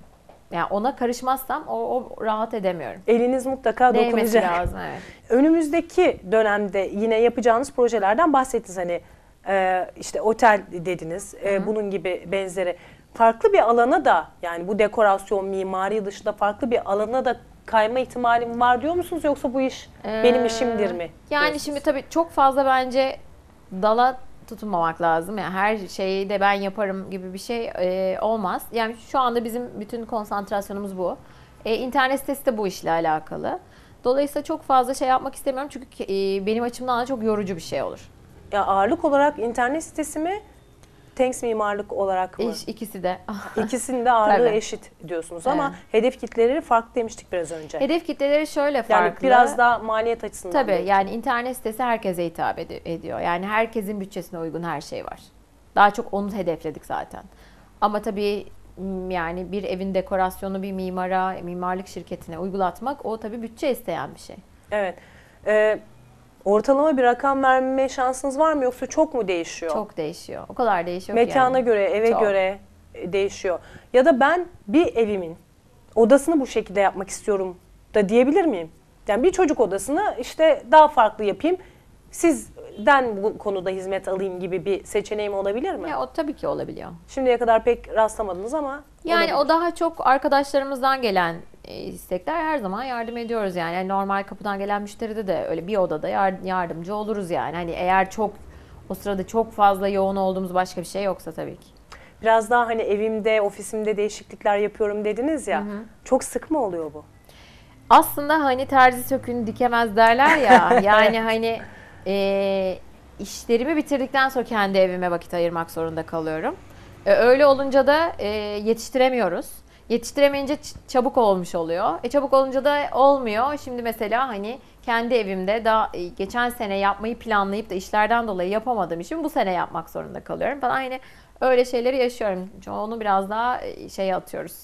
Yani ona karışmazsam o, o rahat edemiyorum. Eliniz mutlaka dokunacak. Değmesi lazım, evet. Önümüzdeki dönemde yine yapacağınız projelerden bahsettiniz. Hani e, işte otel dediniz, e, bunun gibi benzeri. Farklı bir alana da, yani bu dekorasyon, mimari dışında farklı bir alana da kayma ihtimalim var diyor musunuz? Yoksa bu iş ee, benim işimdir mi? Yani diyorsunuz? Şimdi tabii çok fazla bence dala tutunmamak lazım. Yani her şeyi de ben yaparım gibi bir şey e, olmaz. Yani şu anda bizim bütün konsantrasyonumuz bu. E, internet sitesi de bu işle alakalı. Dolayısıyla çok fazla şey yapmak istemiyorum çünkü e, benim açımdan da çok yorucu bir şey olur. Ya ağırlık olarak internet sitesi mi, Thanks Mimarlık olarak mı? İkisi de. İkisinin de ağırlığı Tabii. eşit diyorsunuz ama evet. hedef kitleleri farklı demiştik biraz önce. Hedef kitleleri şöyle farklı. Yani biraz daha maliyet açısından. Tabii belki. Yani internet sitesi herkese hitap ediyor. Yani herkesin bütçesine uygun her şey var. Daha çok onu hedefledik zaten. Ama tabii yani bir evin dekorasyonu bir mimara, mimarlık şirketine uygulatmak o tabii bütçe isteyen bir şey. Evet. Evet. Ortalama bir rakam verme şansınız var mı yoksa çok mu değişiyor? Çok değişiyor. O kadar değişiyor Mekana ki Mekana yani. göre, eve çok. göre değişiyor. Ya da ben bir evimin odasını bu şekilde yapmak istiyorum da diyebilir miyim? Yani bir çocuk odasını işte daha farklı yapayım, sizden bu konuda hizmet alayım gibi bir seçeneğim olabilir mi? Ya, o tabii ki olabiliyor. Şimdiye kadar pek rastlamadınız ama Yani olabilir. O daha çok arkadaşlarımızdan gelen istekler, her zaman yardım ediyoruz yani. Yani normal kapıdan gelen müşteride de öyle bir odada yardımcı oluruz yani. Hani eğer çok o sırada çok fazla yoğun olduğumuz başka bir şey yoksa tabii ki. Biraz daha hani evimde, ofisimde değişiklikler yapıyorum dediniz ya. Hı hı. Çok sık mı oluyor bu? Aslında hani terzi sökün dikemez derler ya. Yani hani e, işlerimi bitirdikten sonra kendi evime vakit ayırmak zorunda kalıyorum. E, öyle olunca da e, yetiştiremiyoruz. Yetiştiremeyince çabuk olmuş oluyor. E çabuk olunca da olmuyor. Şimdi mesela hani kendi evimde daha geçen sene yapmayı planlayıp da işlerden dolayı yapamadığım için bu sene yapmak zorunda kalıyorum. Ben aynı öyle şeyleri yaşıyorum. Onu biraz daha şeye atıyoruz.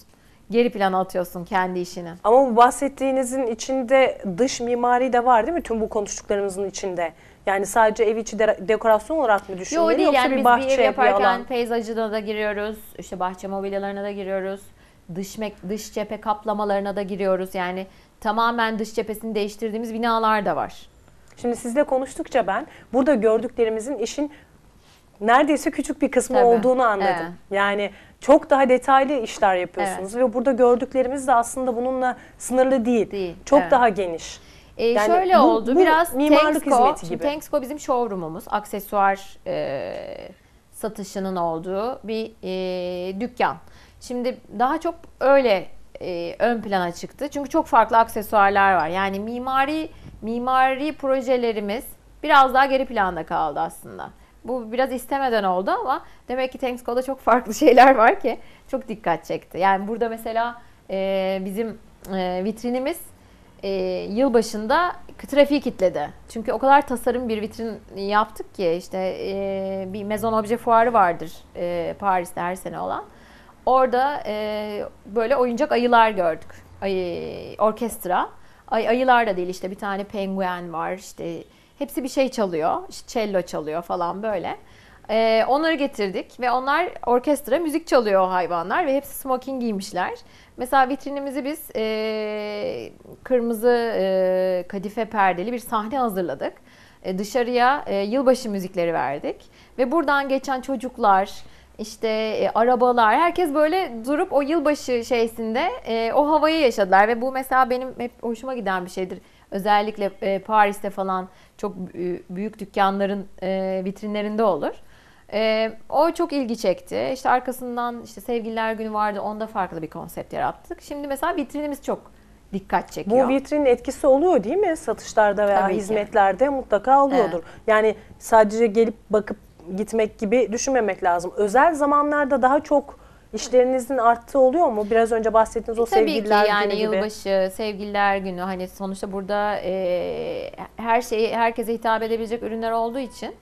Geri plana atıyorsun kendi işini. Ama bu bahsettiğinizin içinde dış mimari de var değil mi? Tüm bu konuştuklarımızın içinde. Yani sadece ev içi de dekorasyon olarak mı düşünülüyor? Yok değil. Yoksa yani bir bahçe, biz bir ev yaparken bir alan... peyzajına da giriyoruz. İşte bahçe mobilyalarına da giriyoruz. Dış, dış cephe kaplamalarına da giriyoruz. Yani tamamen dış cephesini değiştirdiğimiz binalar da var. Şimdi sizle konuştukça ben burada gördüklerimizin işin neredeyse küçük bir kısmı Tabii. olduğunu anladım. Evet. Yani çok daha detaylı işler yapıyorsunuz evet. ve burada gördüklerimiz de aslında bununla sınırlı değil. değil. Çok evet. daha geniş. Ee, yani şöyle bu, oldu. Bu biraz mimarlık hizmeti gibi. Tanks Coy bizim showroom'umuz. Aksesuar e, satışının olduğu bir e, dükkan. Şimdi daha çok öyle e, ön plana çıktı. Çünkü çok farklı aksesuarlar var. Yani mimari mimari projelerimiz biraz daha geri planda kaldı aslında. Bu biraz istemeden oldu ama demek ki Thanks Coy'da çok farklı şeyler var ki çok dikkat çekti. Yani burada mesela e, bizim e, vitrinimiz e, yılbaşında trafiği kilitledi. Çünkü o kadar tasarım bir vitrin yaptık ki işte e, bir Maison Objet fuarı vardır e, Paris'te her sene olan. Orada e, böyle oyuncak ayılar gördük, Ay, orkestra. Ay, ayılar da değil, işte bir tane penguen var, işte hepsi bir şey çalıyor, işte cello çalıyor falan böyle. Ee, onları getirdik ve onlar orkestra müzik çalıyor, hayvanlar, ve hepsi smoking giymişler. Mesela vitrinimizi biz e, kırmızı e, kadife perdeli bir sahne hazırladık. E, dışarıya e, yılbaşı müzikleri verdik ve buradan geçen çocuklar, İşte e, arabalar, herkes böyle durup o yılbaşı şeysinde e, o havayı yaşadılar ve bu mesela benim hep hoşuma giden bir şeydir. Özellikle e, Paris'te falan çok e, büyük dükkanların e, vitrinlerinde olur. E, o çok ilgi çekti. İşte arkasından işte Sevgililer Günü vardı, onda farklı bir konsept yarattık. Şimdi mesela vitrinimiz çok dikkat çekiyor. Bu vitrinin etkisi oluyor değil mi? Satışlarda veya tabii hizmetlerde ki mutlaka oluyordur. Evet. Yani sadece gelip bakıp gitmek gibi düşünmemek lazım. Özel zamanlarda daha çok işlerinizin arttığı oluyor mu? Biraz önce bahsettiğiniz e o sevgililer yani günü gibi. Yılbaşı, sevgililer günü, hani sonuçta burada e, her şeyi herkese hitap edebilecek ürünler olduğu için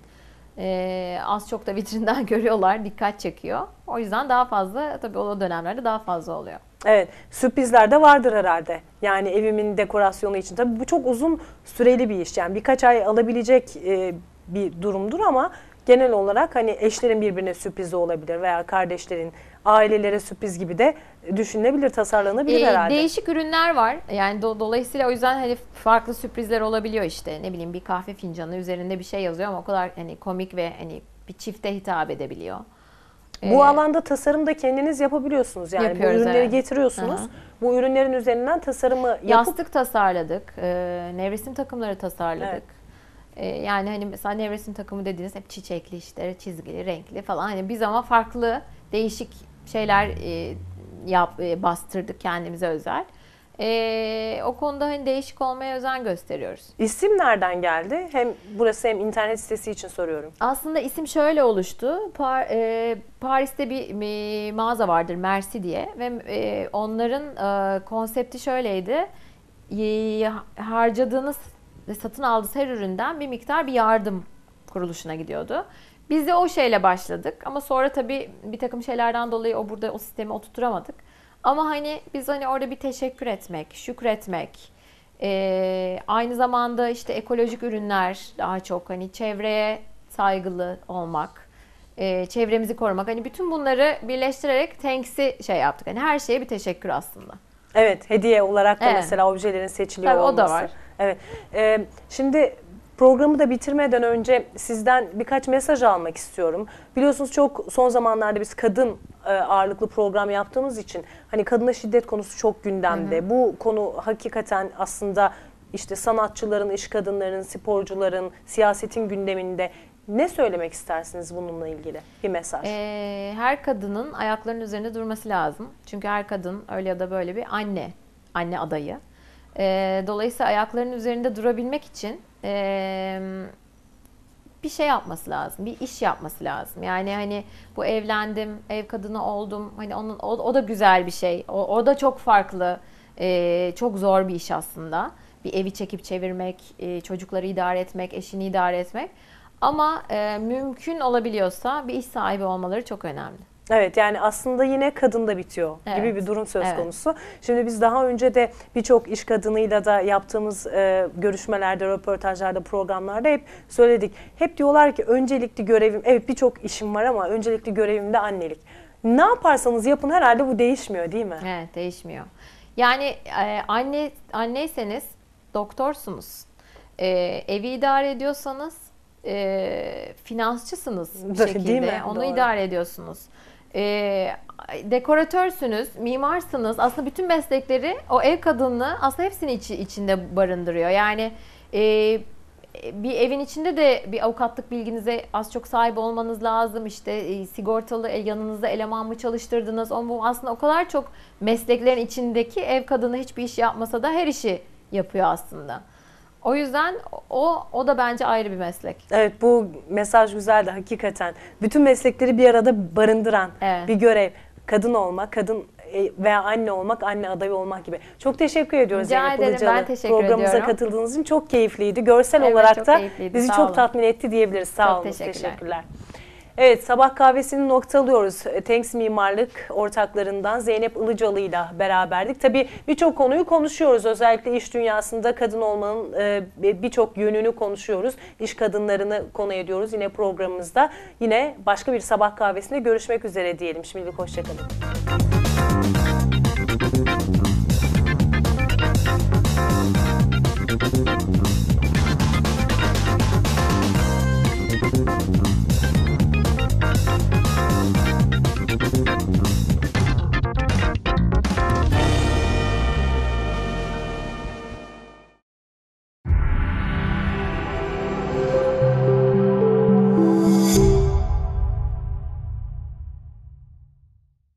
e, az çok da vitrinden görüyorlar, dikkat çekiyor. O yüzden daha fazla, tabii o dönemlerde daha fazla oluyor. Evet, sürprizler de vardır herhalde. Yani evimin dekorasyonu için. Tabii bu çok uzun süreli bir iş. Yani birkaç ay alabilecek e, bir durumdur ama genel olarak hani eşlerin birbirine sürprizi olabilir veya kardeşlerin, ailelere sürpriz gibi de düşünülebilir, tasarlanabilir ee, herhalde. Değişik ürünler var. Yani do dolayısıyla o yüzden hani farklı sürprizler olabiliyor işte. Ne bileyim, bir kahve fincanı üzerinde bir şey yazıyor ama o kadar hani komik ve hani bir çifte hitap edebiliyor. Ee, bu alanda tasarım da kendiniz yapabiliyorsunuz. Yani bu ürünleri evet. getiriyorsunuz. Hı-hı. Bu ürünlerin üzerinden tasarımı yapıp... Yastık tasarladık. Ee, nevresim takımları tasarladık. Evet. Yani hani mesela nevresim takımı dediğiniz hep çiçekli, işte çizgili, renkli falan, hani biz ama farklı değişik şeyler e, yap, e, bastırdık kendimize özel. E, o konuda hani değişik olmaya özen gösteriyoruz. İsim nereden geldi? Hem burası hem internet sitesi için soruyorum. Aslında isim şöyle oluştu. Par, e, Paris'te bir mağaza vardır, Merci diye, ve e, onların e, konsepti şöyleydi. E, harcadığınız ve satın aldığı her üründen bir miktar bir yardım kuruluşuna gidiyordu. Biz de o şeyle başladık ama sonra tabii bir takım şeylerden dolayı o burada o sistemi oturtturamadık. Ama hani biz hani orada bir teşekkür etmek, şükretmek, ee, aynı zamanda işte ekolojik ürünler, daha çok hani çevreye saygılı olmak, ee, çevremizi korumak, hani bütün bunları birleştirerek Thanks'i şey yaptık. Hani her şeye bir teşekkür aslında. Evet, hediye olarak da evet. mesela objelerin seçiliyor tabii olması. O da var. Evet. Ee, şimdi programı da bitirmeden önce sizden birkaç mesaj almak istiyorum. Biliyorsunuz çok son zamanlarda biz kadın e, ağırlıklı program yaptığımız için hani kadına şiddet konusu çok gündemde. Hı hı. Bu konu hakikaten aslında işte sanatçıların, iş kadınların, sporcuların, siyasetin gündeminde. Ne söylemek istersiniz bununla ilgili? Bir mesaj. Ee, her kadının ayaklarının üzerinde durması lazım. Çünkü her kadın öyle ya da böyle bir anne, anne adayı. E, dolayısıyla ayaklarının üzerinde durabilmek için e, bir şey yapması lazım, bir iş yapması lazım. Yani hani bu evlendim, ev kadını oldum, hani onun o, o da güzel bir şey. O, o da çok farklı, e, çok zor bir iş aslında. Bir evi çekip çevirmek, e, çocukları idare etmek, eşini idare etmek. Ama e, mümkün olabiliyorsa bir iş sahibi olmaları çok önemli. Evet, yani aslında yine kadında bitiyor evet. gibi bir durum söz evet. konusu. Şimdi biz daha önce de birçok iş kadınıyla da yaptığımız e, görüşmelerde, röportajlarda, programlarda hep söyledik. Hep diyorlar ki öncelikli görevim, evet birçok işim var ama öncelikli görevim de annelik. Ne yaparsanız yapın herhalde bu değişmiyor değil mi? Evet, değişmiyor. Yani e, anne anneyseniz doktorsunuz, e, evi idare ediyorsanız e, finansçısınız bir şekilde, değil mi? Onu Doğru. idare ediyorsunuz. E, dekoratörsünüz, mimarsınız. Aslında bütün meslekleri o ev kadını aslında hepsini içi, içinde barındırıyor. Yani e, bir evin içinde de bir avukatlık bilginize az çok sahip olmanız lazım. İşte e, sigortalı yanınızda eleman mı çalıştırdınız? O, bu aslında o kadar çok mesleklerin içindeki ev kadını hiçbir iş yapmasa da her işi yapıyor aslında. O yüzden o, o da bence ayrı bir meslek. Evet, bu mesaj güzeldi hakikaten. Bütün meslekleri bir arada barındıran evet. bir görev. Kadın olmak, kadın veya anne olmak, anne adayı olmak gibi. Çok teşekkür ediyoruz Zeynep Ilıcalı. Programımıza ediyorum. Katıldığınız için çok keyifliydi. Görsel evet, olarak da keyifliydi. Bizi Sağ çok olun. Tatmin etti diyebiliriz. Sağ çok olun. Teşekkürler. teşekkürler. Evet, sabah kahvesini noktalıyoruz. Thanks Mimarlık ortaklarından Zeynep Ilıcalı ile beraberdik. Tabii birçok konuyu konuşuyoruz. Özellikle iş dünyasında kadın olmanın birçok yönünü konuşuyoruz. İş kadınlarını konu ediyoruz yine programımızda. Yine başka bir sabah kahvesinde görüşmek üzere diyelim. Şimdilik hoşçakalın.